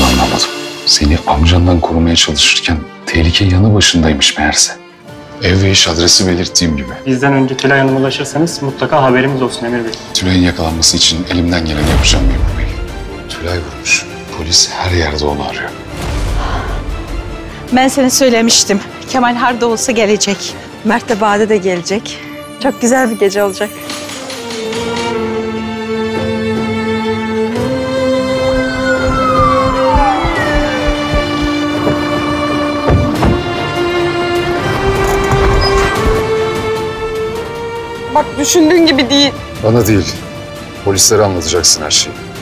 nasıl anlamadım. Seni amcandan korumaya çalışırken tehlike yanı başındaymış meğerse. Ev ve iş adresi belirttiğim gibi. Bizden önce Tülay Hanım'a ulaşırsanız mutlaka haberimiz olsun Emir Bey. Tülay'ın yakalanması için elimden geleni yapacağım Emir Bey. Tülay vurmuş. Polis her yerde onu arıyor. Ben sana söylemiştim. Kemal harda olsa gelecek. Mert de Bade de gelecek. Çok güzel bir gece olacak. Bak düşündüğün gibi değil. Bana değil. Polislere anlatacaksın her şeyi.